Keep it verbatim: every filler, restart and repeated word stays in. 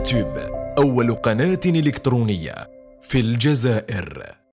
دزاير تيوب أول قناة إلكترونية في الجزائر.